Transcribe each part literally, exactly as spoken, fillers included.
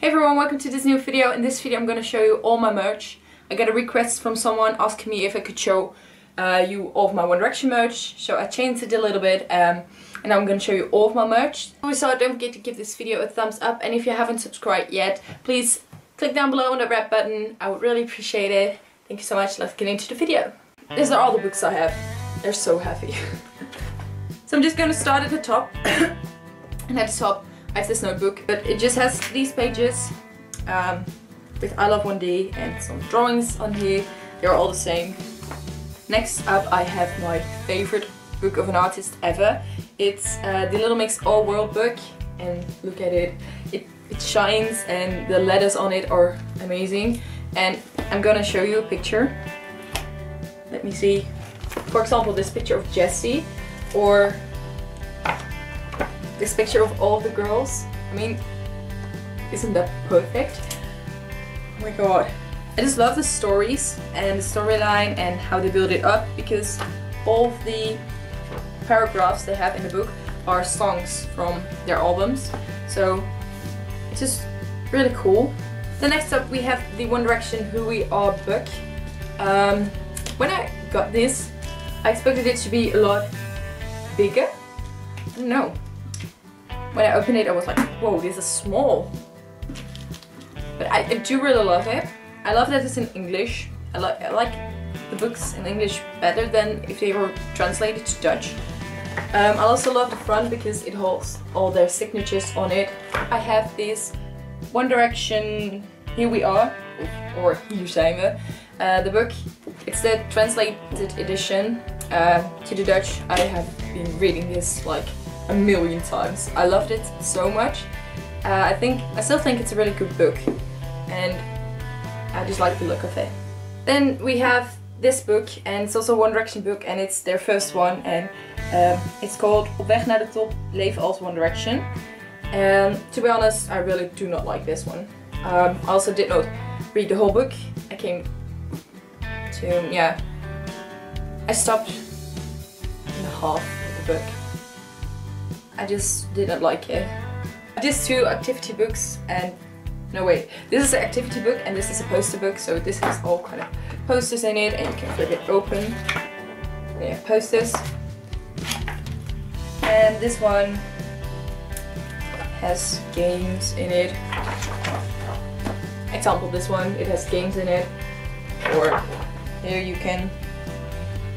Hey everyone, welcome to this new video. In this video I'm gonna show you all my merch. I got a request from someone asking me if I could show uh, you all of my One Direction merch, so I changed it a little bit um, and I'm gonna show you all of my merch. So don't forget to give this video a thumbs up, and if you haven't subscribed yet, please click down below on the red button. I would really appreciate it. Thank you so much, let's get into the video. These are all the books I have. They're so heavy. So I'm just gonna start at the top. And at the top I have this notebook, but it just has these pages um, with I Love one D and some drawings on here. They're all the same. Next up I have my favorite book of an artist ever. It's uh, the Little Mix All World book, and look at it. it. It shines and the letters on it are amazing, and I'm gonna show you a picture. Let me see. For example, this picture of Jesy, or this picture of all the girls. I mean, isn't that perfect? Oh my god. I just love the stories and the storyline and how they build it up, because all of the paragraphs they have in the book are songs from their albums. So it's just really cool. Then next up we have the One Direction Who We Are book. Um, when I got this, I expected it to be a lot bigger. No. When I opened it, I was like, whoa, this is small. But I, I do really love it. I love that it's in English. I, li I like the books in English better than if they were translated to Dutch. Um, I also love the front because it holds all their signatures on it. I have this One Direction Here We Are, or Hier Zijn We, uh, the book. It's the translated edition uh, to the Dutch. I have been reading this like a million times. I loved it so much. Uh, I think I still think it's a really good book, and I just like the look of it. Then we have this book, and it's also a One Direction book, and it's their first one, and um, it's called Op Weg Naar De Top, Leven Als One Direction. And to be honest, I really do not like this one. Um, I also did not read the whole book. I came to, yeah, I stopped in the half of the book. I just didn't like it. These two activity books, and no wait, this is an activity book and this is a poster book, so this has all kind of posters in it, and you can flip it open. Yeah, posters. And this one has games in it. Example, this one, it has games in it. Or here you can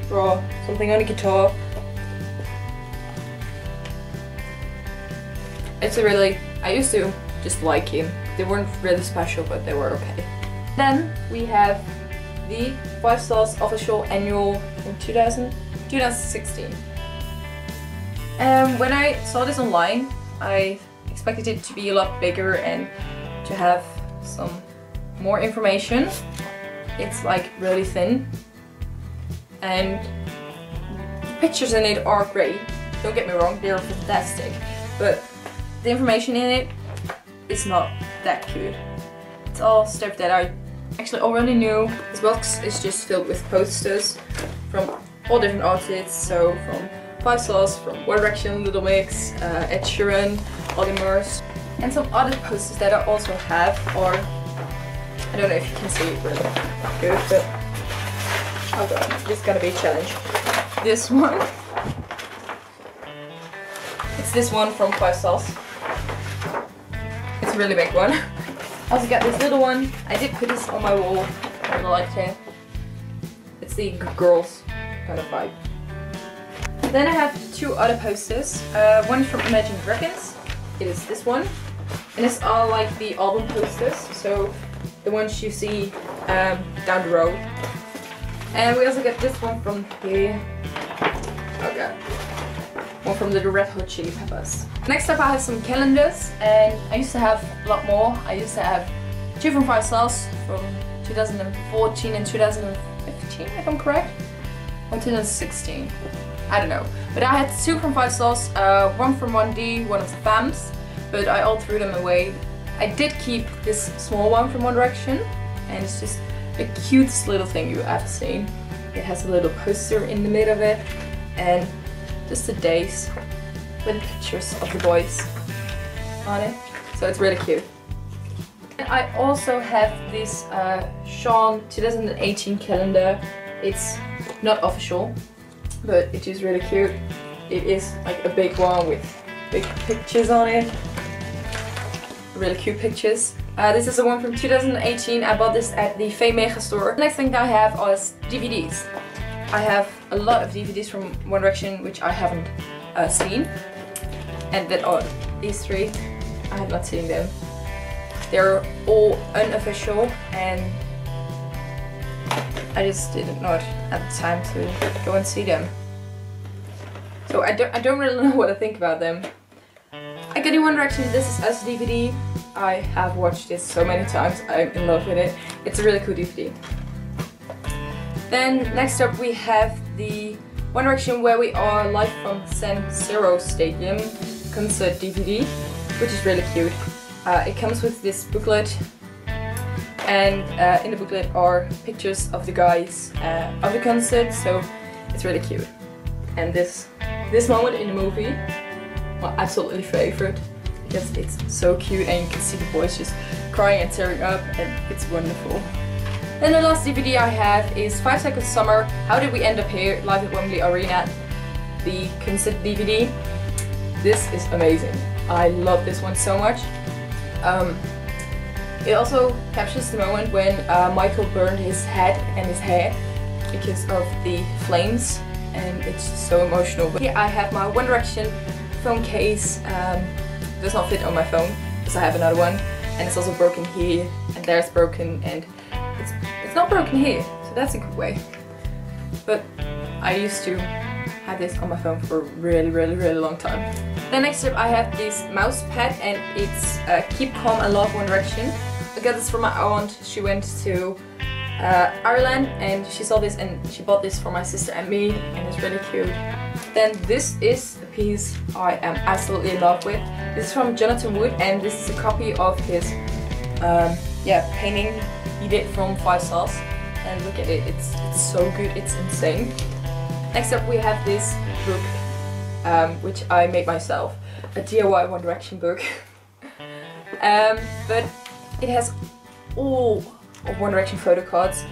draw something on a guitar. It's a really, I used to just like him. They weren't really special, but they were okay. Then we have the five S O S official annual from two thousand, twenty sixteen. Um, when I saw this online, I expected it to be a lot bigger and to have some more information. It's like really thin, and the pictures in it are great. Don't get me wrong, they're fantastic, but the information in it is not that good. It's all stuff that I actually already knew. This box is just filled with posters from all different artists, so from five S O S, from One Direction, Little Mix, uh, Ed Sheeran, Olly Murs, and some other posters that I also have, or I don't know if you can see it really good, but oh god, this is gonna be a challenge. This one, it's this one from five S O S. It's a really big one. I also got this little one. I did put this on my wall. I really liked it. It's the girls kind of vibe. Then I have two other posters. Uh, one from Imagine Dragons. It is this one, and it's all like the album posters, so the ones you see um, down the road. And we also got this one from here. Oh god. One from the Red Hot Chili Peppers. Next up I have some calendars, and I used to have a lot more. I used to have two from five S O S from two thousand fourteen and two thousand fifteen, if I'm correct, or two thousand sixteen, I don't know. But I had two from five S O S, uh, one from one D, one of the F A Ms, but I all threw them away. I did keep this small one from One Direction, and it's just the cutest little thing you've ever seen. It has a little poster in the middle of it, and just the days with pictures of the boys on it, so it's really cute. I also have this uh, Shawn twenty eighteen calendar. It's not official, but it is really cute. It is like a big one with big pictures on it. Really cute pictures. Uh, this is the one from two thousand eighteen. I bought this at the Fame Mega store. The next thing that I have is D V Ds. I have a lot of D V Ds from One Direction which I haven't uh, seen. And that are these three. I have not seen them. They're all unofficial and I just did not have the time to go and see them. So I don't, I don't really know what I think about them. I got in One Direction This Is Us D V D. I have watched this so many times, I'm in love with it. It's a really cool D V D. Then next up we have the One Direction Where We Are live from San Siro Stadium concert D V D, which is really cute. Uh, it comes with this booklet, and uh, in the booklet are pictures of the guys uh, of the concert, so it's really cute. And this this moment in the movie, my absolutely favorite, because it's so cute and you can see the boys just crying and tearing up, and it's wonderful. Then the last D V D I have is five seconds Summer, How Did We End Up Here? Live at Wembley Arena, the concert D V D. This is amazing. I love this one so much. Um, it also captures the moment when uh, Michael burned his head and his hair because of the flames, and it's just so emotional. But here I have my One Direction phone case. Um, it does not fit on my phone because I have another one, and it's also broken here, and there's broken, and it's, it's not broken here, so that's a good way. But I used to have this on my phone for a really really really long time. Then next up I have this mouse pad, and it's uh, Keep Calm and Love One Direction. I got this from my aunt. She went to uh, Ireland and she saw this and she bought this for my sister and me, and it's really cute. Then this is a piece I am absolutely in love with. This is from Jonathan Wood, and this is a copy of his um, yeah painting he did from five S O S, and look at it, it's, it's so good, it's insane. Next up we have this book, um, which I made myself, a D I Y One Direction book. um, but it has all of One Direction photo cards,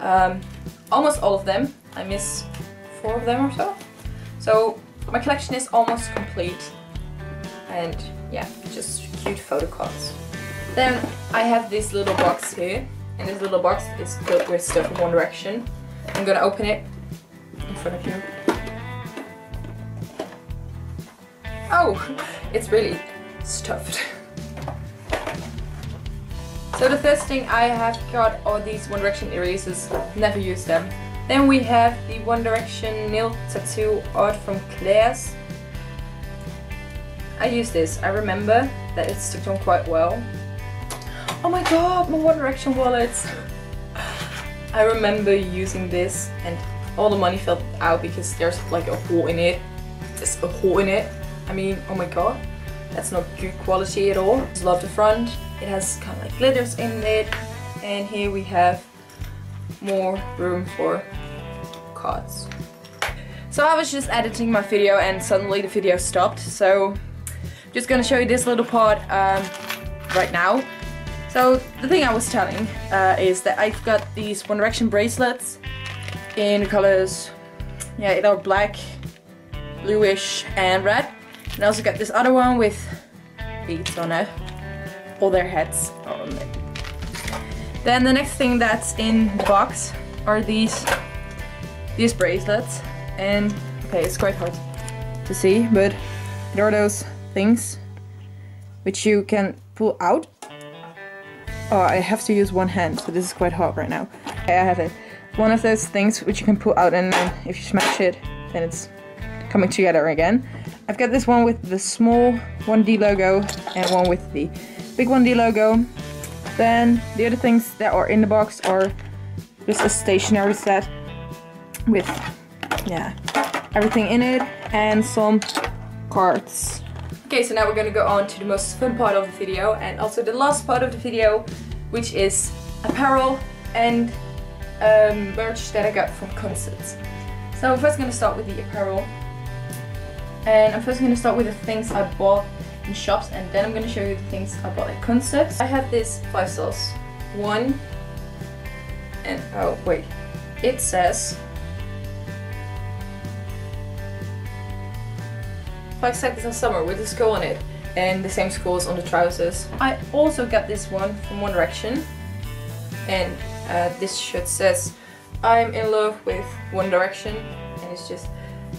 um, almost all of them. I miss four of them or so. So my collection is almost complete, and yeah, just cute photo cards. Then I have this little box here, and this little box is filled with stuff from One Direction. I'm gonna open it in front of you. Oh, it's really stuffed. So the first thing I have got are these One Direction erasers, never used them. Then we have the One Direction nail tattoo art from Claire's. I use this, I remember that it's stuck on quite well. Oh my god, my One Direction wallets! I remember using this, and all the money fell out because there's like a hole in it. There's a hole in it. I mean, oh my god, that's not good quality at all. Just love the front. It has kind of like glitters in it. And here we have more room for cards. So I was just editing my video and suddenly the video stopped. So I'm just gonna show you this little part um, right now. So the thing I was telling uh, is that I've got these One Direction bracelets in the colors, yeah, it are black, bluish, and red. And I also got this other one with beads on it, all their heads on it. Then the next thing that's in the box are these these bracelets, and okay, it's quite hard to see, but there are those things which you can pull out. Oh, I have to use one hand, so this is quite hard right now. Okay, I have it. One of those things which you can pull out, and then if you smash it, then it's coming together again. I've got this one with the small one D logo and one with the big one D logo. Then the other things that are in the box are just a stationery set with, yeah, everything in it and some cards. Okay, so now we're gonna go on to the most fun part of the video, and also the last part of the video, which is apparel and Um, merch that I got from concerts. So I'm first going to start with the apparel, and I'm first going to start with the things I bought and shops, and then I'm going to show you the things I bought at concerts. I have this five S O S one, and oh wait, it says five seconds of summer with the skull on it, and the same skulls on the trousers. I also got this one from One Direction, and uh, this shirt says I'm in love with One Direction, and it's just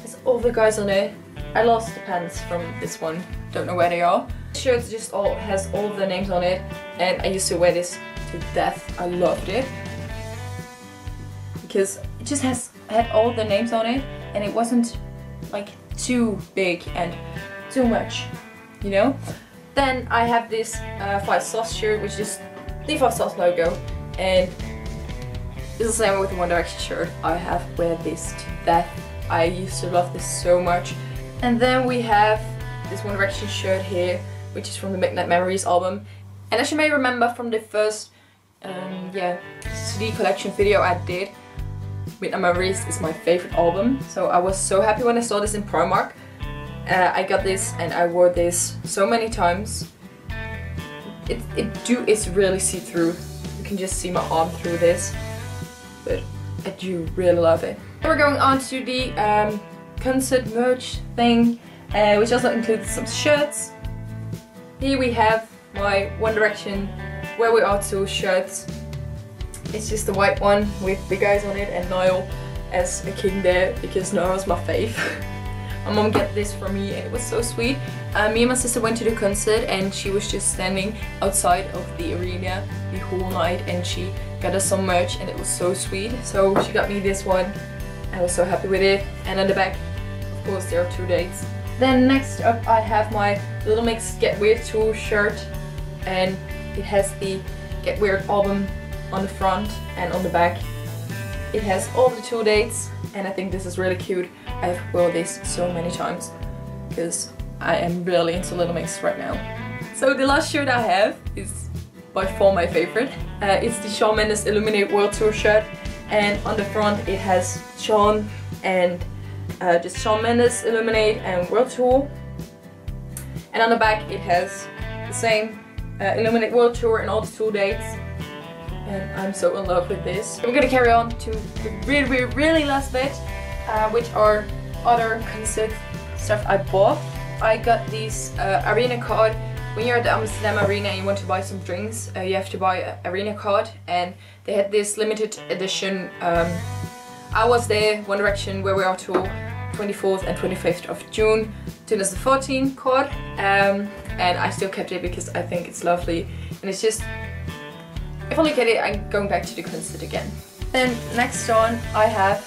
it's all the guys on it. I lost the pants from this one, don't know where they are. This shirt just all has all the names on it, and I used to wear this to death. I loved it because it just has had all the names on it, and it wasn't like too big and too much, you know. Then I have this uh, five S O S shirt, which is the five S O S logo, and it's the same with the One Direction shirt. I have wear this to death. I used to love this so much. And then we have this One Direction shirt here, which is from the Midnight Memories album. And as you may remember from the first um, yeah, C D collection video I did, Midnight Memories is my favorite album. So I was so happy when I saw this in Primark. Uh, I got this and I wore this so many times. It, it do, it's really see-through. You can just see my arm through this. But I do really love it. We're going on to the um, concert merch thing, uh, which also included some shirts. Here we have my One Direction Where We Are Tour shirts. It's just the white one with the guys on it and Niall as a king there, because Niall's my fave. My mom got this for me and it was so sweet. Uh, me and my sister went to the concert, and she was just standing outside of the arena the whole night, and she got us some merch and it was so sweet. So she got me this one. I was so happy with it. And on the back, of course, there are two dates. Then next up I have my Little Mix Get Weird Tour shirt, and it has the Get Weird album on the front, and on the back it has all the tour dates, and I think this is really cute. I've worn this so many times because I am really into Little Mix right now. So the last shirt I have is by far my favorite. Uh, it's the Shawn Mendes Illuminate World Tour shirt, and on the front it has Shawn and uh, just Shawn Mendes Illuminate and World Tour, and on the back it has the same uh, Illuminate World Tour and all the tour dates, and I'm so in love with this. We're gonna carry on to the really really really last bit, uh, which are other concert stuff I bought. I got these uh, arena card. When you're at the Amsterdam Arena and you want to buy some drinks, uh, you have to buy an arena card, and they had this limited edition um, I Was There, One Direction, Where We Are Tour, twenty-fourth and twenty-fifth of June, twenty fourteen card, um, and I still kept it because I think it's lovely, and it's just, if I look at it, I'm going back to the concert again. Then next on I have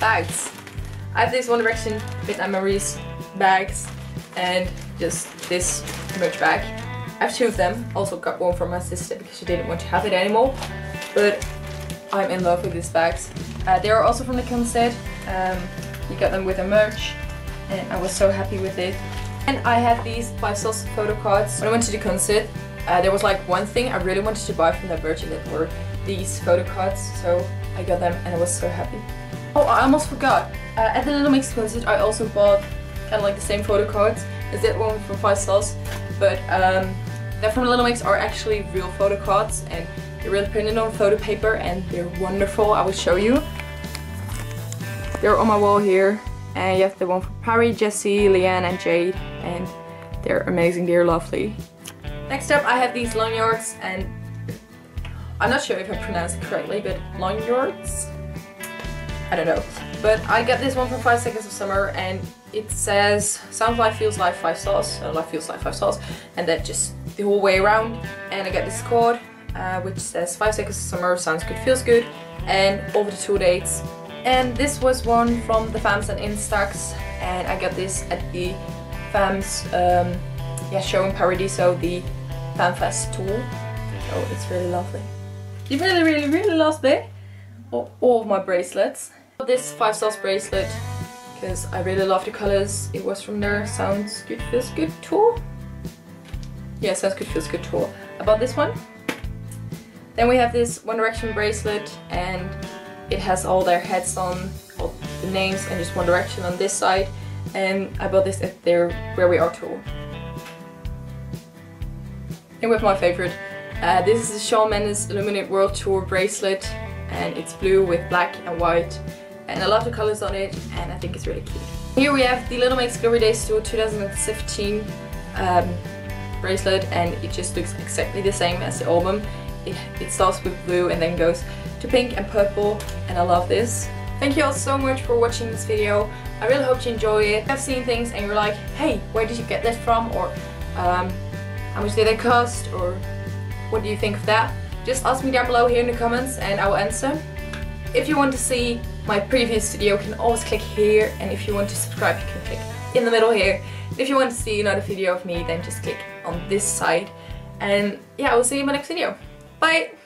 bags. I have this One Direction Midnight Memories bags, and just this merch bag. I have two of them, also got one from my sister because she didn't want to have it anymore, but I'm in love with these bags. Uh, they are also from the concert. Um, you got them with the merch, and I was so happy with it. And I have these five S O S photo cards. When I went to the concert, uh, there was like one thing I really wanted to buy from that merch, and that were these photo cards, so I got them and I was so happy. Oh, I almost forgot, uh, at the Little Mix concert I also bought kind of like the same photo cards. Is that one from five S O S, but um, they're from Little Mix, are actually real photo cards, and they're really printed on photo paper, and they're wonderful. I will show you. They're on my wall here, and you have the one from Perrie, Jesy, Leigh-Anne and Jade, and they're amazing, they're lovely. Next up I have these lanyards, and I'm not sure if I pronounced it correctly, but lanyards? I don't know. But I got this one from five seconds of summer, and it says sounds like feels like five S O S, or life feels like five S O S, and that just the whole way around. And I got this card uh, which says five seconds of summer, sounds good, feels good, and all the tour dates. And this was one from the Fams and Instax, and I got this at the Fams um, yeah, show in Paradiso, the FanFest tour. So it's really lovely. The really really really last bit of all of my bracelets. This five S O S bracelet, because I really love the colors. It was from their Sounds Good Feels Good tour. Yeah, Sounds Good Feels Good tour. About this one. Then we have this One Direction bracelet, and it has all their heads on, all the names, and just One Direction on this side. And I bought this at their Where We Are tour. Here with my favorite. Uh, this is the Shawn Mendes Illuminate World Tour bracelet, and it's blue with black and white, and I love the colors on it, and I think it's really cute. Here we have the Little Mix Discovery Day Tour twenty fifteen um, bracelet, and it just looks exactly the same as the album. It, it starts with blue and then goes to pink and purple, and I love this. Thank you all so much for watching this video. I really hope you enjoy it. If I've seen things and you're like, hey, where did you get that from? Or um, how much did they cost? Or what do you think of that? Just ask me down below here in the comments and I will answer. If you want to see my previous video, you can always click here, and if you want to subscribe, you can click in the middle here. If you want to see another video of me, then just click on this side. And yeah, I will see you in my next video. Bye!